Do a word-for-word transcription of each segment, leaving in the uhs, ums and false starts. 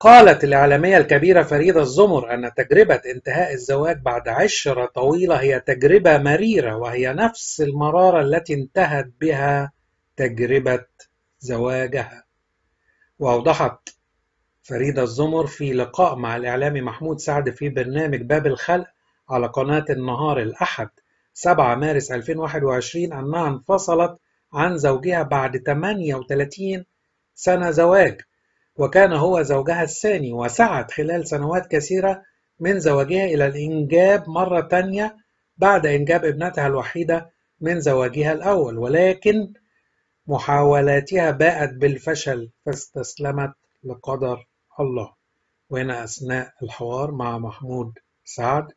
قالت الإعلامية الكبيرة فريدة الزمر أن تجربة انتهاء الزواج بعد عشرة طويلة هي تجربة مريرة، وهي نفس المرارة التي انتهت بها تجربة زواجها. وأوضحت فريدة الزمر في لقاء مع الإعلامي محمود سعد في برنامج باب الخلق على قناة النهار الأحد سبعة مارس ألفين وواحد وعشرين أنها انفصلت عن زوجها بعد ثمانية وثلاثين سنة زواج، وكان هو زوجها الثاني، وسعت خلال سنوات كثيرة من زواجها إلى الإنجاب مرة تانية بعد إنجاب ابنتها الوحيدة من زواجها الأول، ولكن محاولاتها باءت بالفشل فاستسلمت لقدر الله. وهنا أثناء الحوار مع محمود سعد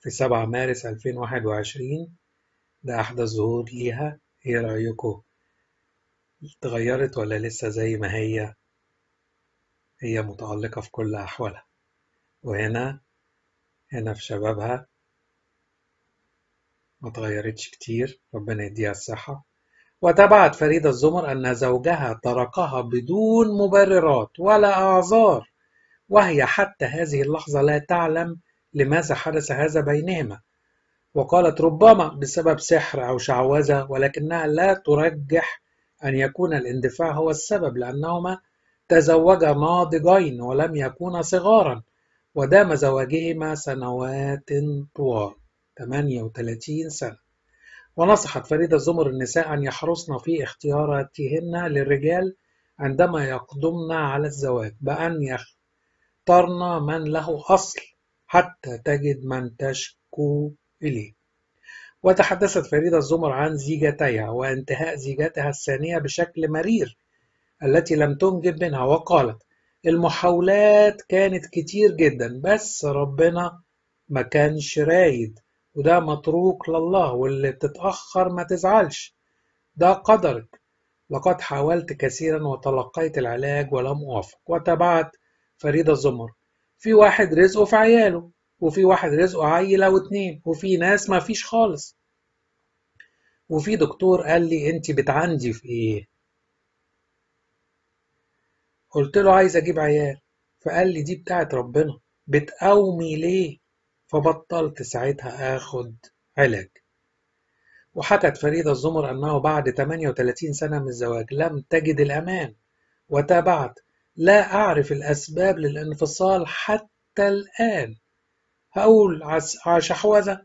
في سبعة مارس ألفين وواحد وعشرين ده أحد الظهور ليها. إيه رأيكم؟ اتغيرت ولا لسه زي ما هي؟ هي متألقة في كل أحوالها. وهنا هنا في شبابها ما اتغيرتش كتير، ربنا يديها الصحة. وتابعت فريدة الزمر أن زوجها تركها بدون مبررات ولا أعذار، وهي حتى هذه اللحظة لا تعلم لماذا حدث هذا بينهما. وقالت ربما بسبب سحر أو شعوذة، ولكنها لا ترجح أن يكون الاندفاع هو السبب، لأنهما تزوجا ناضجين ولم يكونا صغارا، ودام زواجهما سنوات طوال ثمانية وثلاثين سنة. ونصحت فريدة الزمر النساء أن يحرصن في اختياراتهن للرجال عندما يقدمن على الزواج بأن يختارن من له أصل حتى تجد من تشكو إليه. وتحدثت فريدة الزمر عن زيجتها وانتهاء زيجتها الثانية بشكل مرير التي لم تنجب منها، وقالت المحاولات كانت كتير جدا بس ربنا ما كانش رايد، وده متروك لله، واللي بتتأخر ما تزعلش، ده قدرك. لقد حاولت كثيرا وتلقيت العلاج ولم أوفق. وتابعت فريدة الزمر في واحد رزقه في عياله، وفي واحد رزقه عيلة واتنين، وفي ناس ما فيش خالص، وفي دكتور قال لي انت بتعندي في ايه؟ قلت له عايز اجيب عيال، فقال لي دي بتاعت ربنا، بتقومي ليه؟ فبطلت ساعتها اخد علاج. وحكت فريدة الزمر انه بعد ثمانية وثلاثين سنة من الزواج لم تجد الامان. وتابعت لا اعرف الاسباب للانفصال حتى الان، هقول على شحوذة،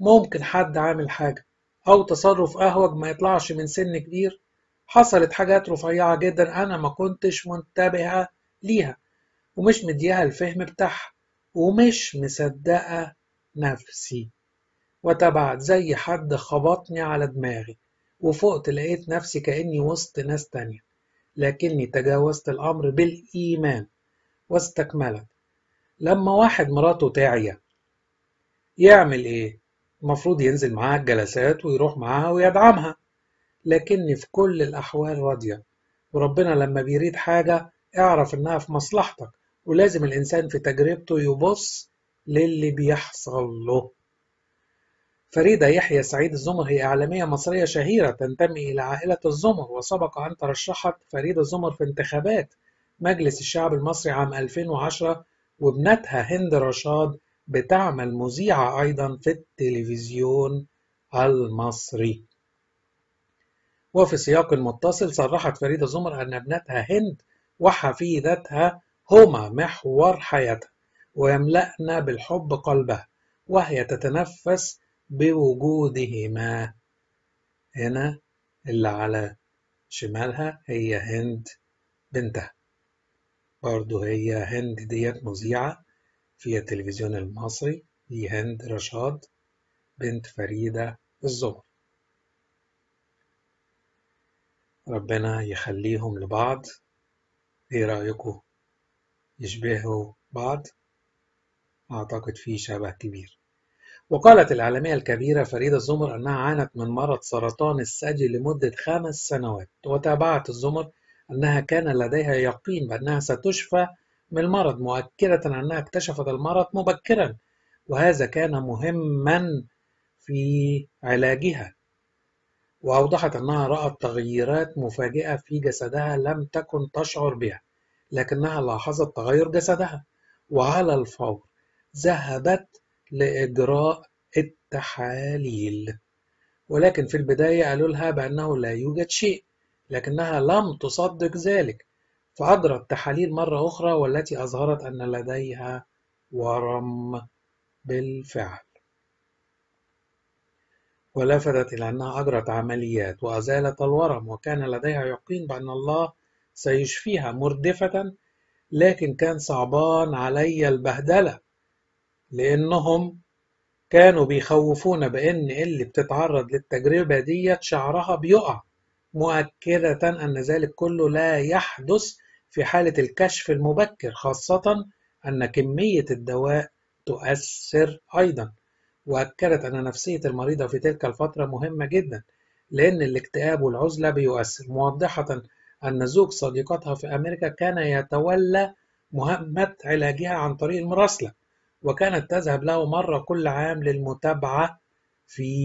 ممكن حد عامل حاجة، أو تصرف أهوج ما يطلعش من سن كبير، حصلت حاجات رفيعة جدا أنا ما كنتش منتبهة ليها ومش مديها الفهم بتاعها ومش مصدقة نفسي. وتبعت زي حد خبطني على دماغي وفقت، لقيت نفسي كأني وسط ناس تانية، لكني تجاوزت الأمر بالإيمان واستكملت. لما واحد مراته تعيا يعمل ايه؟ المفروض ينزل معاها الجلسات ويروح معاها ويدعمها، لكني في كل الاحوال راضيه. وربنا لما بيريد حاجه اعرف انها في مصلحتك، ولازم الانسان في تجربته يبص للي بيحصل له. فريدة يحيى سعيد الزمر هي اعلاميه مصريه شهيره تنتمي الى عائله الزمر، وسبق ان ترشحت فريدة الزمر في انتخابات مجلس الشعب المصري عام ألفين وعشرة، وابنتها هند رشاد بتعمل مذيعة أيضا في التلفزيون المصري. وفي سياق متصل صرحت فريدة الزمر أن ابنتها هند وحفيدتها هما محور حياتها ويملأن بالحب قلبها، وهي تتنفس بوجودهما. هنا اللي على شمالها هي هند بنتها، برضه هي هند ديت مذيعة في التلفزيون المصري، دي هند رشاد بنت فريدة الزمر. ربنا يخليهم لبعض. ايه رأيكم؟ يشبهوا بعض؟ اعتقد في شبه كبير. وقالت الإعلامية الكبيرة فريدة الزمر انها عانت من مرض سرطان الثدي لمدة خمس سنوات. وتابعت الزمر أنها كان لديها يقين بأنها ستشفى من المرض، مؤكدة أنها اكتشفت المرض مبكرا وهذا كان مهما في علاجها. وأوضحت أنها رأت تغييرات مفاجئة في جسدها لم تكن تشعر بها، لكنها لاحظت تغير جسدها، وعلى الفور ذهبت لإجراء التحاليل. ولكن في البداية قالوا لها بأنه لا يوجد شيء، لكنها لم تصدق ذلك، فأجرت تحاليل مرة أخرى والتي أظهرت أن لديها ورم بالفعل. ولفتت إلى أنها أجرت عمليات وأزالت الورم، وكان لديها يقين بأن الله سيشفيها مردفة، لكن كان صعبان علي البهدلة، لأنهم كانوا بيخوفونا بأن اللي بتتعرض للتجربة دي شعرها بيقع، مؤكدة أن ذلك كله لا يحدث في حالة الكشف المبكر، خاصة أن كمية الدواء تؤثر أيضا. وأكدت أن نفسية المريضة في تلك الفترة مهمة جدا، لأن الاكتئاب والعزلة بيؤثر، موضحة أن زوج صديقتها في أمريكا كان يتولى مهمة علاجها عن طريق المراسلة، وكانت تذهب له مرة كل عام للمتابعة في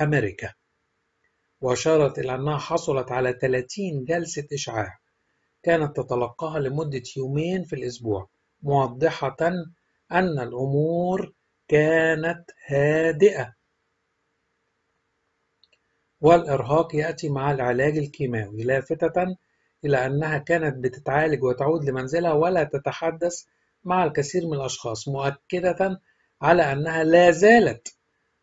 أمريكا. وأشارت إلى أنها حصلت على ثلاثين جلسة إشعاع كانت تتلقاها لمدة يومين في الأسبوع، موضحة أن الأمور كانت هادئة. والإرهاق يأتي مع العلاج الكيماوي، لافتة إلى أنها كانت بتتعالج وتعود لمنزلها ولا تتحدث مع الكثير من الأشخاص، مؤكدة على أنها لا زالت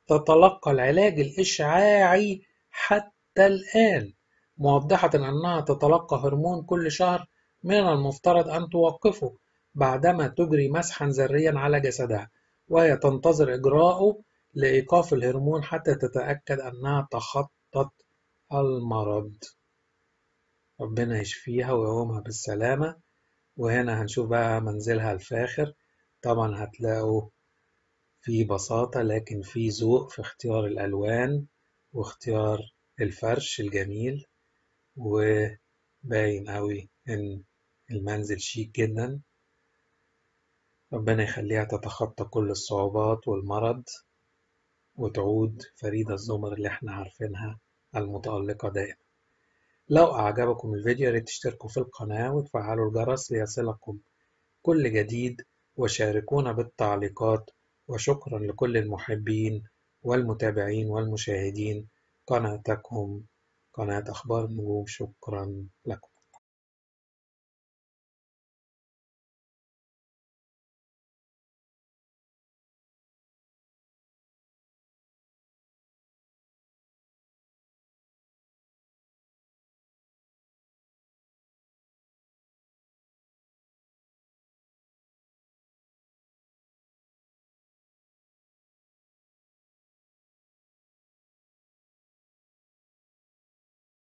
تتلقى العلاج الإشعاعي حتى الآن، موضحة أنها تتلقى هرمون كل شهر من المفترض أن توقفه بعدما تجري مسحا ذريا على جسدها، وهي تنتظر إجراءه لإيقاف الهرمون حتى تتأكد أنها تخطت المرض. ربنا يشفيها ويقومها بالسلامة. وهنا هنشوف بقى منزلها الفاخر، طبعا هتلاقوا في بساطة لكن في ذوق في اختيار الألوان واختيار الفرش الجميل، وباين قوي إن المنزل شيك جدا. ربنا يخليها تتخطى كل الصعوبات والمرض، وتعود فريدة الزمر اللي احنا عارفينها المتألقة دائما. لو أعجبكم الفيديو ياريت تشتركوا في القناة وتفعلوا الجرس ليصلكم كل جديد، وشاركونا بالتعليقات. وشكرا لكل المحبين والمتابعين والمشاهدين، قناتكم قناة أخبار النجوم، شكرا لكم.